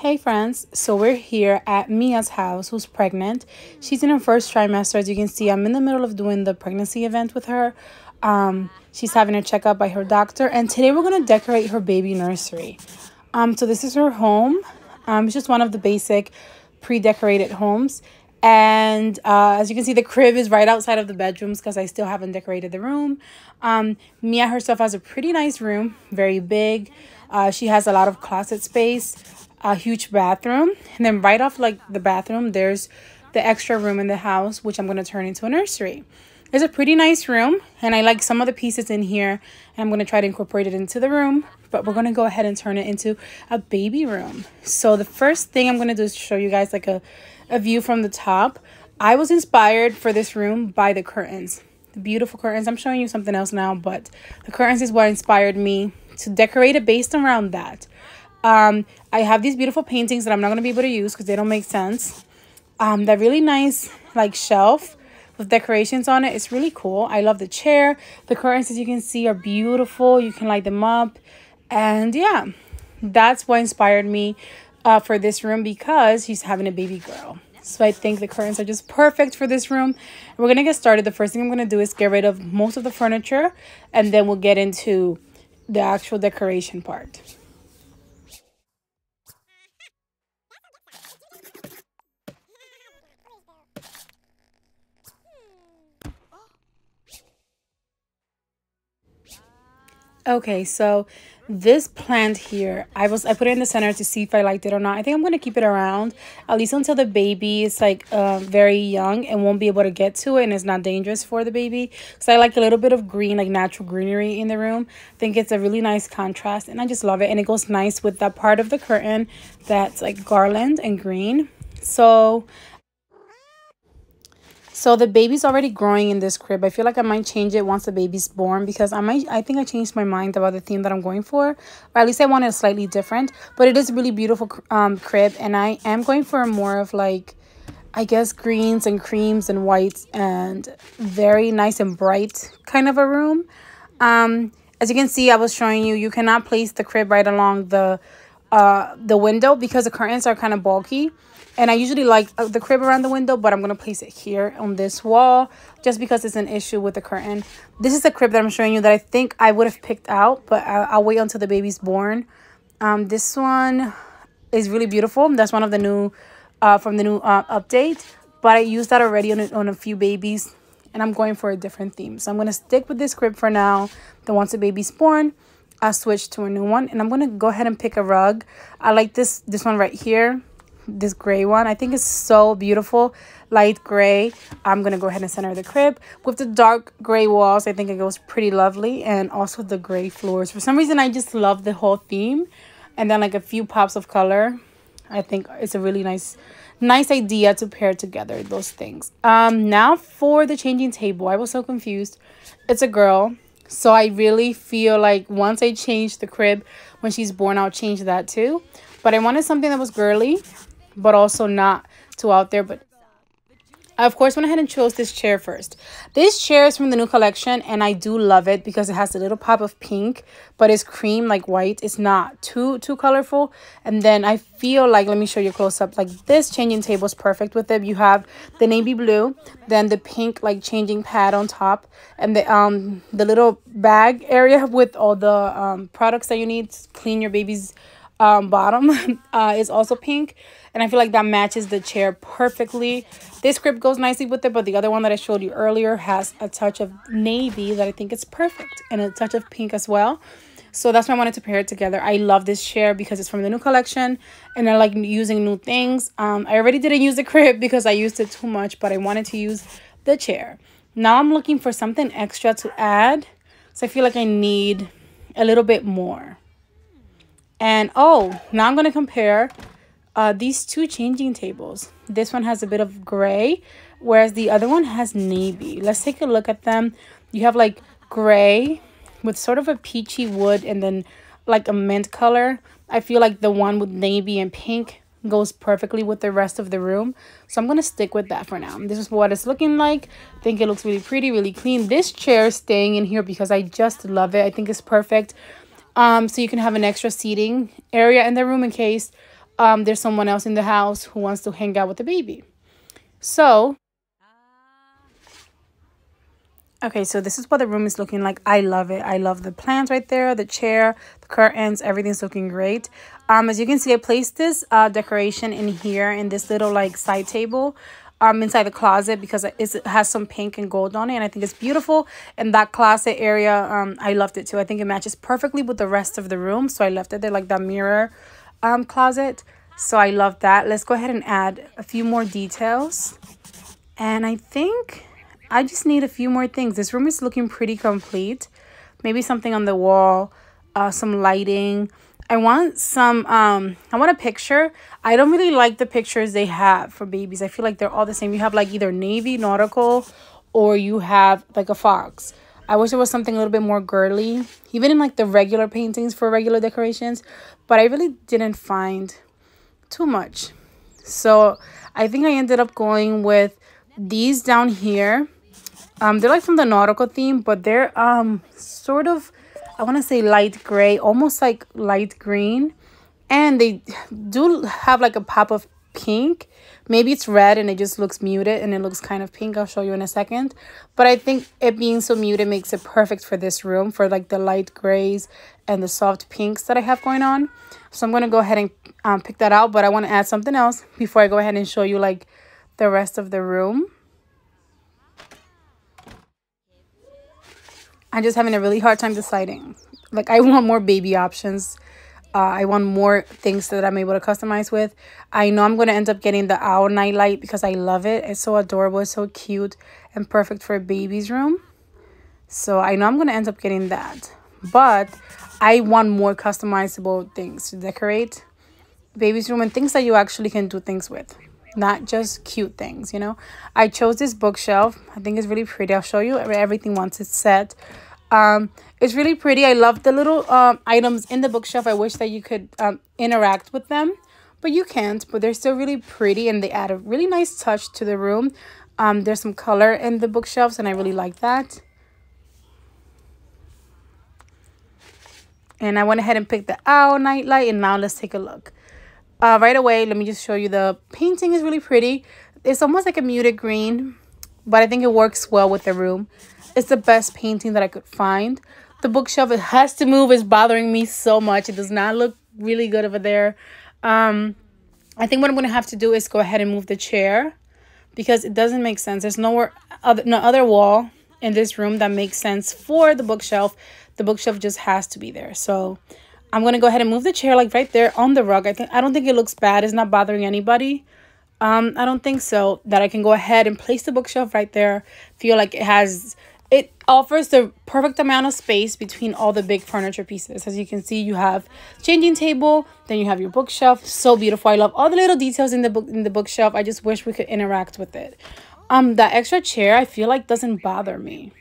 Hey friends, so we're here at Mia's house, who's pregnant. She's in her first trimester. As you can see, I'm in the middle of doing the pregnancy event with her. She's having a checkup by her doctor, and today we're going to decorate her baby nursery. So this is her home. It's just one of the basic pre-decorated homes. And as you can see, the crib is right outside of the bedrooms because I still haven't decorated the room. Mia herself has a pretty nice room, very big. She has a lot of closet space. A huge bathroom, and then right off like the bathroom there's the extra room in the house, which I'm going to turn into a nursery. It's a pretty nice room, and I like some of the pieces in here, and I'm going to try to incorporate it into the room, but we're going to go ahead and turn it into a baby room. So the first thing I'm going to do is show you guys like a view from the top. I was inspired for this room by the curtains, the beautiful curtains. I'm showing you something else now, but the curtains is what inspired me to decorate it based around that. I have these beautiful paintings that I'm not going to be able to use because they don't make sense. That really nice like shelf with decorations on it. It's really cool. I love the chair. The curtains, as you can see, are beautiful. You can light them up. And yeah, that's what inspired me for this room, because she's having a baby girl. So I think the curtains are just perfect for this room. We're going to get started. The first thing I'm going to do is get rid of most of the furniture, and then we'll get into the actual decoration part. Okay, so this plant here, I put it in the center to see if I liked it or not. I think I'm going to keep it around, at least until the baby is like very young and won't be able to get to it, and it's not dangerous for the baby. So I like a little bit of green, like natural greenery in the room. I think it's a really nice contrast, and I just love it. And it goes nice with that part of the curtain that's like garland and green. So the baby's already growing in this crib. I feel like I might change it once the baby's born, because I think I changed my mind about the theme that I'm going for. Or at least I want it slightly different. But it is a really beautiful crib, and I am going for more of like, I guess, greens and creams and whites, and very nice and bright kind of a room. As you can see, I was showing you, you cannot place the crib right along the window because the curtains are kind of bulky. And I usually like the crib around the window, but I'm going to place it here on this wall just because it's an issue with the curtain. This is the crib that I'm showing you that I think I would have picked out, but I'll wait until the baby's born. This one is really beautiful. That's one of the new, from the new update, but I used that already on a few babies, and I'm going for a different theme. So I'm going to stick with this crib for now. Then once the baby's born, I'll switch to a new one, and I'm going to go ahead and pick a rug. I like this one right here. This gray one, I think it's so beautiful, light gray. I'm gonna go ahead and center the crib with the dark gray walls. I think it goes pretty lovely, and also the gray floors. For some reason I just love the whole theme, and then like a few pops of color. I think it's a really nice idea to pair together those things. Now for the changing table. I was so confused. It's a girl, so I really feel like once I change the crib, when she's born, I'll change that too. But I wanted something that was girly, but also not too out there. But I, of course, went ahead and chose this chair first. This chair is from the new collection, and I do love it because it has a little pop of pink, but it's cream, like white. It's not too colorful. And then I feel like, let me show you close up, like this changing table is perfect with it. You have the navy blue, then the pink like changing pad on top, and the little bag area with all the products that you need to clean your baby's bottom is also pink, and I feel like that matches the chair perfectly. This crib goes nicely with it, but the other one that I showed you earlier has a touch of navy that I think is perfect, and a touch of pink as well. So that's why I wanted to pair it together. I love this chair because it's from the new collection, and I like using new things. I already didn't use the crib because I used it too much, but I wanted to use the chair. Now I'm looking for something extra to add, so I feel like I need a little bit more. And oh, now I'm going to compare these two changing tables. This one has a bit of gray, whereas the other one has navy. Let's take a look at them. You have like gray with sort of a peachy wood, and then like a mint color. I feel like the one with navy and pink goes perfectly with the rest of the room, so I'm going to stick with that for now. This is what it's looking like. I think it looks really pretty, really clean. This chair is staying in here because I just love it. I think it's perfect. So you can have an extra seating area in the room in case there's someone else in the house who wants to hang out with the baby. So, okay, so this is what the room is looking like. I love it. I love the plants right there, the chair, the curtains, everything's looking great. As you can see, I placed this decoration in here in this little like side table inside the closet because it has some pink and gold on it, and I think it's beautiful. And that closet area, I loved it too. I think it matches perfectly with the rest of the room, so I left it there, like that mirror closet. So I love that. Let's go ahead and add a few more details, and I think I just need a few more things. This room is looking pretty complete. Maybe something on the wall, some lighting. I want some, I want a picture. I don't really like the pictures they have for babies. I feel like they're all the same. You have like either navy, nautical, or you have like a fox. I wish there was something a little bit more girly, even in like the regular paintings for regular decorations, but I really didn't find too much. So I think I ended up going with these down here. They're like from the nautical theme, but they're sort of, I want to say light gray, almost like light green, and they do have like a pop of pink. Maybe it's red and it just looks muted and it looks kind of pink. I'll show you in a second, but I think it being so muted makes it perfect for this room, for like the light grays and the soft pinks that I have going on. So I'm going to go ahead and pick that out, but I want to add something else before I go ahead and show you like the rest of the room. I'm just having a really hard time deciding. Like, I want more baby options. I want more things that I'm able to customize with. I know I'm going to end up getting the owl night light because I love it. It's so adorable. It's so cute and perfect for a baby's room. So I know I'm going to end up getting that. But I want more customizable things to decorate baby's room and things that you actually can do things with, not just cute things, you know. I chose this bookshelf. I think it's really pretty. I'll show you everything once it's set. It's really pretty. I love the little items in the bookshelf. I wish that you could interact with them, but you can't. But they're still really pretty, and they add a really nice touch to the room. There's some color in the bookshelves, and I really like that. And I went ahead and picked the owl nightlight, and now let's take a look. Right away, let me just show you the painting is really pretty. It's almost like a muted green, but I think it works well with the room. It's the best painting that I could find. The bookshelf, it has to move. It's bothering me so much. It does not look really good over there. I think what I'm going to have to do is go ahead and move the chair because it doesn't make sense. There's no other wall in this room that makes sense for the bookshelf. The bookshelf just has to be there. So I'm going to go ahead and move the chair like right there on the rug. I don't think it looks bad. It's not bothering anybody. I don't think so. That I can go ahead and place the bookshelf right there. Feel like it offers the perfect amount of space between all the big furniture pieces. As you can see, you have changing table, then you have your bookshelf. So beautiful. I love all the little details in the bookshelf. I just wish we could interact with it. That extra chair, I feel like doesn't bother me.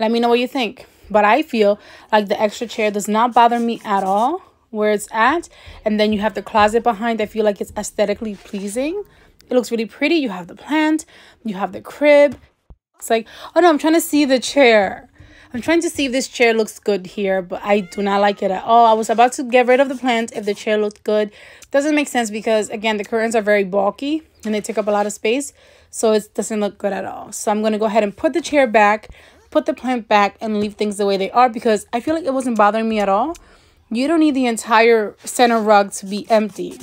Let me know what you think. But I feel like the extra chair does not bother me at all where it's at. And then you have the closet behind. I feel like it's aesthetically pleasing. It looks really pretty. You have the plant. You have the crib. It's like, oh no, I'm trying to see the chair. I'm trying to see if this chair looks good here, but I do not like it at all. I was about to get rid of the plant if the chair looked good. Doesn't make sense because, again, the curtains are very bulky and they take up a lot of space. So it doesn't look good at all. So I'm going to go ahead and put the chair back, put the plant back, and leave things the way they are because I feel like it wasn't bothering me at all. You don't need the entire center rug to be empty.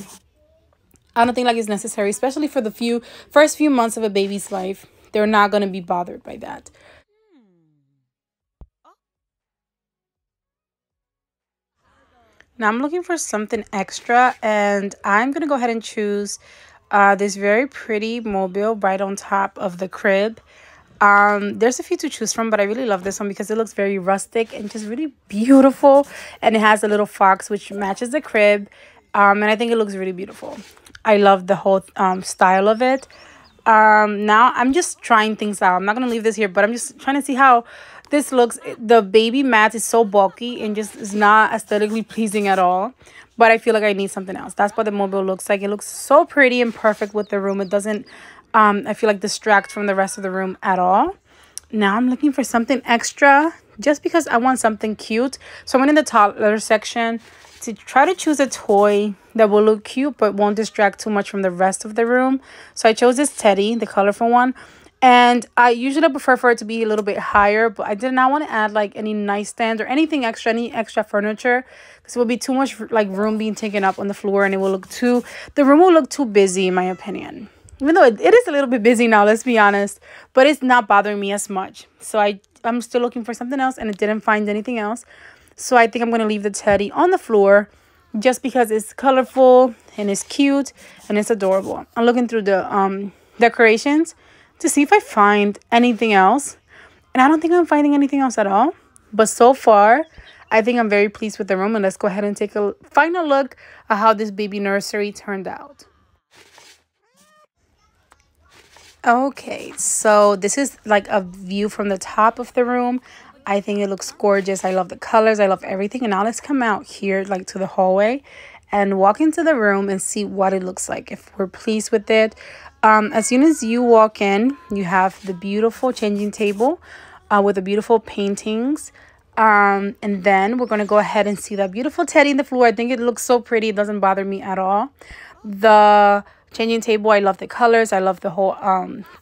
I don't think like it's necessary, especially for the first few months of a baby's life. They're not going to be bothered by that. Now I'm looking for something extra, and I'm going to go ahead and choose this very pretty mobile right on top of the crib. There's a few to choose from, but I really love this one because it looks very rustic and just really beautiful, and it has a little fox which matches the crib, and I think it looks really beautiful. I love the whole style of it. Now I'm just trying things out. I'm not gonna leave this here, but I'm just trying to see how this looks. The baby mat is so bulky and just is not aesthetically pleasing at all, but I feel like I need something else. That's what the mobile looks like. It looks so pretty and perfect with the room. It doesn't I feel like distract from the rest of the room at all. Now I'm looking for something extra just because I want something cute. So I went in the toddler section to try to choose a toy that will look cute but won't distract too much from the rest of the room. So I chose this teddy, the colorful one. And I usually prefer for it to be a little bit higher, but I did not want to add like any nightstands or anything extra, any extra furniture, because it would be too much like room being taken up on the floor, and it will look too, the room will look too busy in my opinion. Even though it is a little bit busy now, let's be honest, but it's not bothering me as much. So I'm still looking for something else, and I didn't find anything else. So I think I'm going to leave the teddy on the floor just because it's colorful and it's cute and it's adorable. I'm looking through the decorations to see if I find anything else. And I don't think I'm finding anything else at all. But so far, I think I'm very pleased with the room. And let's go ahead and take a final look at how this baby nursery turned out. Okay, so this is like a view from the top of the room. I think it looks gorgeous. I love the colors. I love everything. And now let's come out here like to the hallway and walk into the room and see what it looks like, if we're pleased with it. As soon as you walk in, you have the beautiful changing table with the beautiful paintings. And then we're going to go ahead and see that beautiful teddy on the floor. I think it looks so pretty. It doesn't bother me at all. The changing table, I love the colors. I love the whole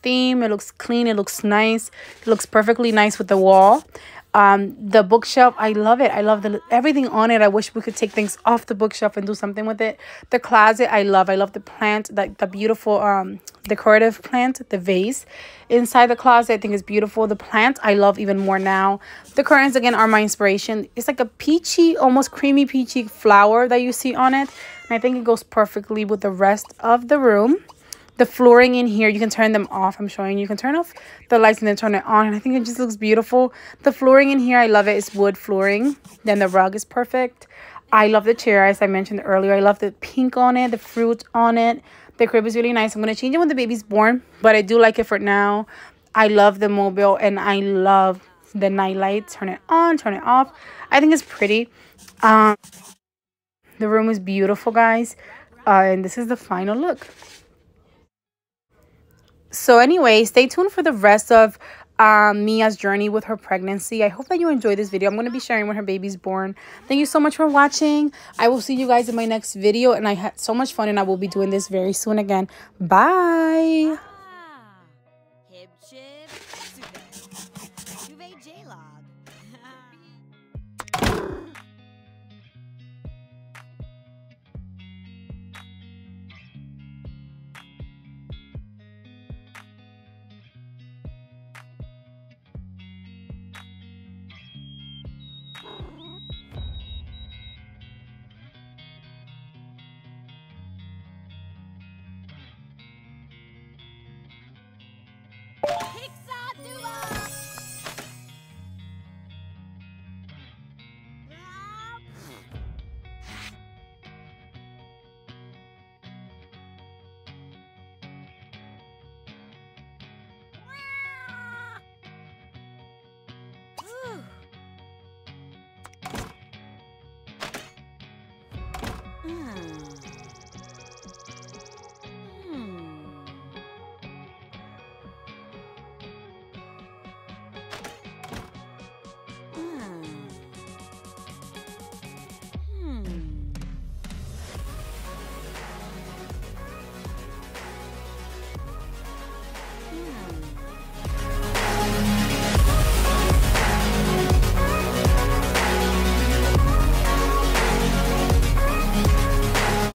theme. It looks clean. It looks nice. It looks perfectly nice with the wall. The bookshelf, I love it. I love everything on it. I wish we could take things off the bookshelf and do something with it. The closet, I love the plant, like the beautiful decorative plant, the vase inside the closet. I think it's beautiful. The plant I love even more now. The curtains again are my inspiration. It's like a peachy, almost creamy peachy flower that you see on it, and I think it goes perfectly with the rest of the room. The flooring in here, you can turn them off. I'm showing you can turn off the lights and then turn it on. And I think it just looks beautiful. The flooring in here, I love it. It's wood flooring. Then the rug is perfect. I love the chair, as I mentioned earlier. I love the pink on it, the fruit on it. The crib is really nice. I'm going to change it when the baby's born, but I do like it for now. I love the mobile, and I love the night light. Turn it on, turn it off. I think it's pretty. The room is beautiful, guys. And this is the final look. So anyway, stay tuned for the rest of Mia's journey with her pregnancy. I hope that you enjoyed this video. I'm going to be sharing when her baby's born. Thank you so much for watching. I will see you guys in my next video. And I had so much fun, and I will be doing this very soon again. Bye.